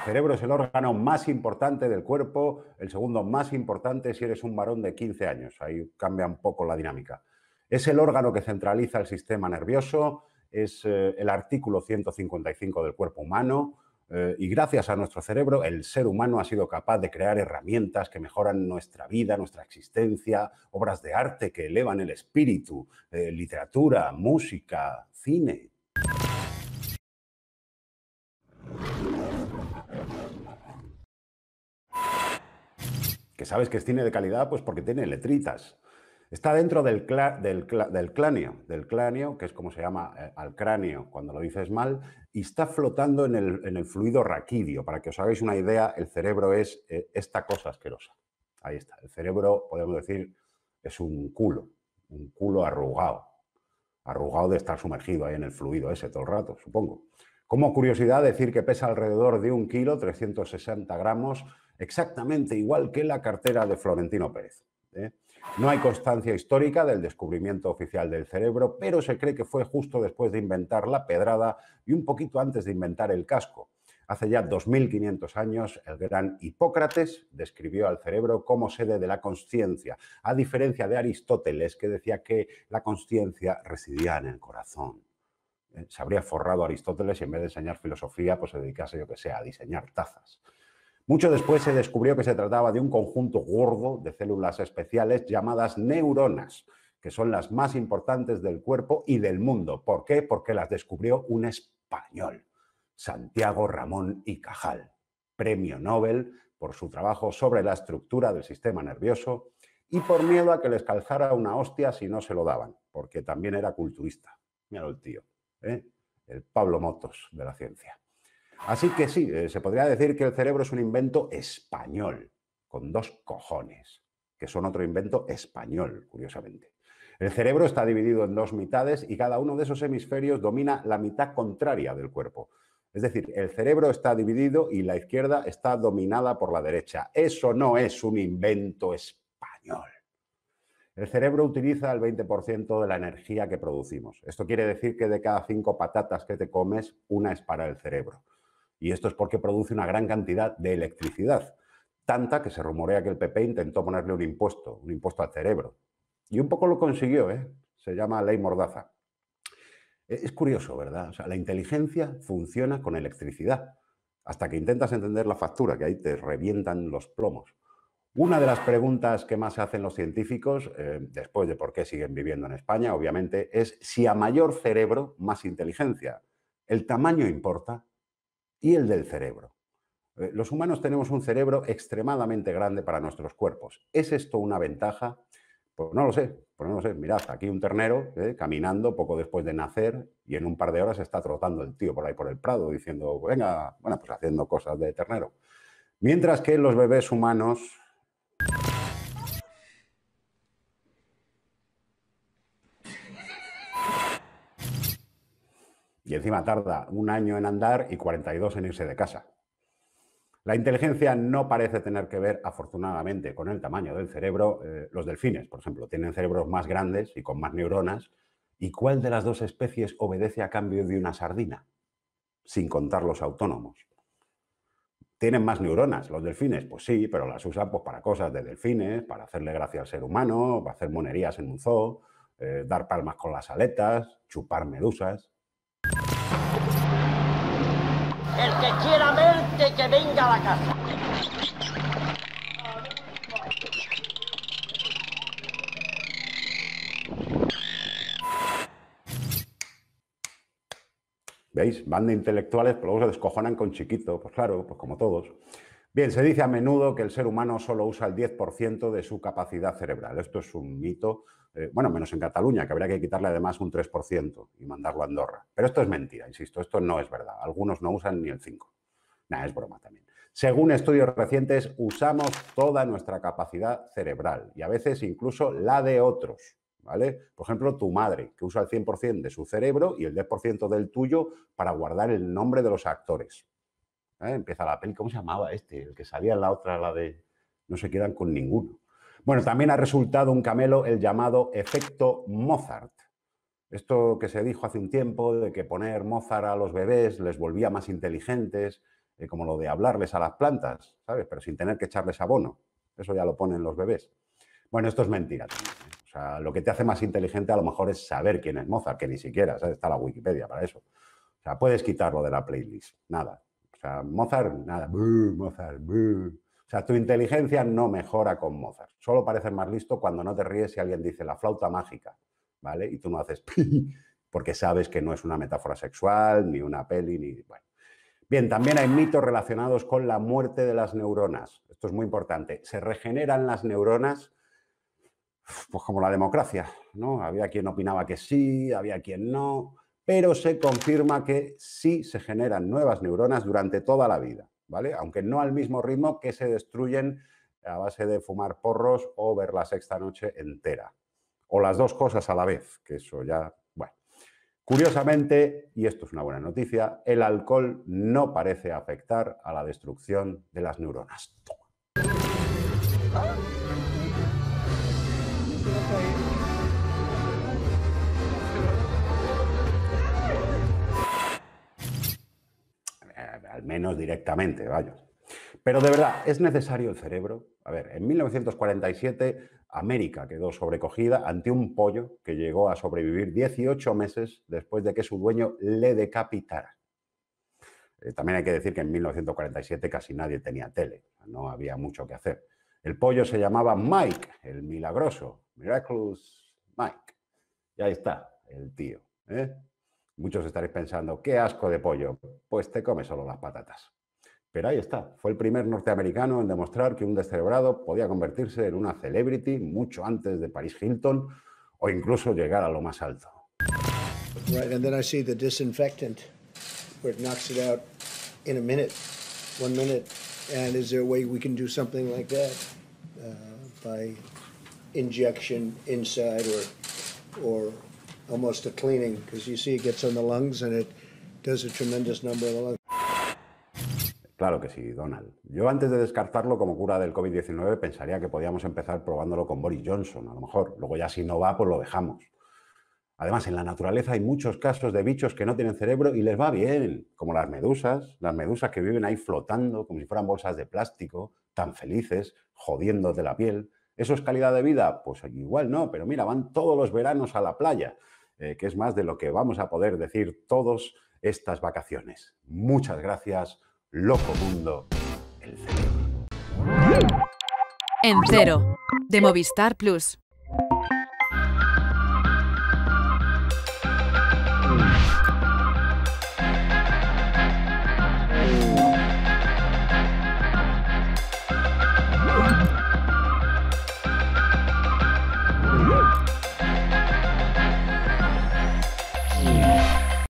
El cerebro es el órgano más importante del cuerpo, el segundo más importante si eres un varón de 15 años. Ahí cambia un poco la dinámica. Es el órgano que centraliza el sistema nervioso, es el artículo 155 del cuerpo humano y gracias a nuestro cerebro el ser humano ha sido capaz de crear herramientas que mejoran nuestra vida, nuestra existencia, obras de arte que elevan el espíritu, literatura, música, cine. Que sabes que es cine de calidad, pues porque tiene letritas. Está dentro del cráneo, que es como se llama al cráneo cuando lo dices mal, y está flotando en el fluido raquídeo. Para que os hagáis una idea, el cerebro es esta cosa asquerosa. Ahí está. El cerebro, podemos decir, es un culo arrugado. Arrugado de estar sumergido ahí en el fluido ese todo el rato, supongo. Como curiosidad, decir que pesa alrededor de 1 kilo, 360 gramos, exactamente igual que la cartera de Florentino Pérez. No hay constancia histórica del descubrimiento oficial del cerebro, pero se cree que fue justo después de inventar la pedrada y un poquito antes de inventar el casco. Hace ya 2500 años, el gran Hipócrates describió al cerebro como sede de la consciencia, a diferencia de Aristóteles, que decía que la consciencia residía en el corazón. Se habría forrado a Aristóteles y en vez de enseñar filosofía, pues se dedicase, yo que sé, a diseñar tazas. Mucho después se descubrió que se trataba de un conjunto gordo de células especiales llamadas neuronas, que son las más importantes del cuerpo y del mundo. ¿Por qué? Porque las descubrió un español, Santiago Ramón y Cajal, premio Nobel por su trabajo sobre la estructura del sistema nervioso y por miedo a que les calzara una hostia si no se lo daban, porque también era culturista. Míralo el tío. El Pablo Motos de la ciencia. Así que sí, se podría decir que el cerebro es un invento español, con 2 cojones, que son otro invento español, curiosamente. El cerebro está dividido en 2 mitades y cada uno de esos hemisferios domina la mitad contraria del cuerpo. Es decir, el cerebro está dividido y la izquierda está dominada por la derecha. Eso no es un invento español. El cerebro utiliza el 20% de la energía que producimos. Esto quiere decir que de cada 5 patatas que te comes, una es para el cerebro. Y esto es porque produce una gran cantidad de electricidad. Tanta que se rumorea que el PP intentó ponerle un impuesto al cerebro. Y un poco lo consiguió, Se llama Ley Mordaza. Es curioso, ¿verdad? O sea, la inteligencia funciona con electricidad. Hasta que intentas entender la factura, que ahí te revientan los plomos. Una de las preguntas que más se hacen los científicos, después de por qué siguen viviendo en España, obviamente, es si a mayor cerebro, más inteligencia. El tamaño importa y el del cerebro. Los humanos tenemos un cerebro extremadamente grande para nuestros cuerpos. ¿Es esto una ventaja? Pues no lo sé, Mirad, aquí un ternero caminando poco después de nacer y en un par de horas está trotando el tío por ahí por el prado diciendo, venga, bueno, pues haciendo cosas de ternero. Mientras que los bebés humanos... Y encima tarda 1 año en andar y 42 en irse de casa. La inteligencia no parece tener que ver, afortunadamente, con el tamaño del cerebro. Los delfines, por ejemplo, tienen cerebros más grandes y con más neuronas. ¿Y cuál de las 2 especies obedece a cambio de una sardina? Sin contar los autónomos. ¿Tienen más neuronas los delfines? Pues sí, pero las usan pues, para cosas de delfines, para hacerle gracia al ser humano, para hacer monerías en un zoo, dar palmas con las aletas, chupar medusas... El que quiera verte, que venga a la casa. ¿Veis? Van de intelectuales, pero luego se descojonan con chiquito. Pues claro, pues como todos. Bien, se dice a menudo que el ser humano solo usa el 10% de su capacidad cerebral. Esto es un mito. Bueno, menos en Cataluña, que habría que quitarle además un 3% y mandarlo a Andorra. Pero esto es mentira, insisto, esto no es verdad. Algunos no usan ni el 5%. Nada, es broma también. Según estudios recientes, usamos toda nuestra capacidad cerebral y a veces incluso la de otros, ¿vale? Por ejemplo, tu madre, que usa el 100% de su cerebro y el 10% del tuyo para guardar el nombre de los actores. Empieza la peli, ¿cómo se llamaba este? El que salía en la otra, la de... No se quedan con ninguno. Bueno, también ha resultado un camelo el llamado efecto Mozart. Esto que se dijo hace un tiempo de que poner Mozart a los bebés les volvía más inteligentes, como lo de hablarles a las plantas, ¿sabes? Pero sin tener que echarles abono. Eso ya lo ponen los bebés. Bueno, esto es mentira también, ¿eh? O sea, lo que te hace más inteligente a lo mejor es saber quién es Mozart, que ni siquiera, ¿sabes? Está la Wikipedia para eso. O sea, puedes quitarlo de la playlist, nada. O sea, Mozart, nada. Buh, Mozart, buh. O sea, tu inteligencia no mejora con Mozart. Solo pareces más listo cuando no te ríes si alguien dice la flauta mágica, ¿vale? Y tú no haces pi, porque sabes que no es una metáfora sexual, ni una peli, ni... Bueno. Bien, también hay mitos relacionados con la muerte de las neuronas. Esto es muy importante. Se regeneran las neuronas, pues como la democracia, ¿no? Había quien opinaba que sí, había quien no, pero se confirma que sí se generan nuevas neuronas durante toda la vida, ¿vale? Aunque no al mismo ritmo que se destruyen a base de fumar porros o ver la sexta noche entera. O las dos cosas a la vez, que eso ya... Bueno. Curiosamente, y esto es una buena noticia, el alcohol no parece afectar a la destrucción de las neuronas. Al menos directamente, vaya. Pero de verdad, ¿es necesario el cerebro? A ver, en 1947, América quedó sobrecogida ante un pollo que llegó a sobrevivir 18 meses después de que su dueño le decapitara. También hay que decir que en 1947 casi nadie tenía tele, no había mucho que hacer. El pollo se llamaba Mike, el milagroso, Miraculous Mike. Y ahí está, el tío, ¿eh? Muchos estaréis pensando, qué asco de pollo, pues te comes solo las patatas. Pero ahí está, fue el primer norteamericano en demostrar que un descerebrado podía convertirse en una celebrity mucho antes de Paris Hilton o incluso llegar a lo más alto. Right, and then I see the disinfectant where it knocks it out in a minute, 1 minute. And is there a way we can do something like that by injection inside or almost a cleaning, because you see it gets on the lungs and it does a tremendous number on the lungs. Claro que sí, Donald. Yo antes de descartarlo como cura del COVID-19 pensaría que podíamos empezar probándolo con Boris Johnson, a lo mejor. Luego ya si no va, pues lo dejamos. Además, en la naturaleza hay muchos casos de bichos que no tienen cerebro y les va bien, como las medusas que viven ahí flotando como si fueran bolsas de plástico, tan felices, jodiéndote la piel. ¿Eso es calidad de vida? Pues igual no, pero mira, van todos los veranos a la playa, que es más de lo que vamos a poder decir todas estas vacaciones. Muchas gracias, Loco Mundo, el cerebro. En cero, de Movistar Plus.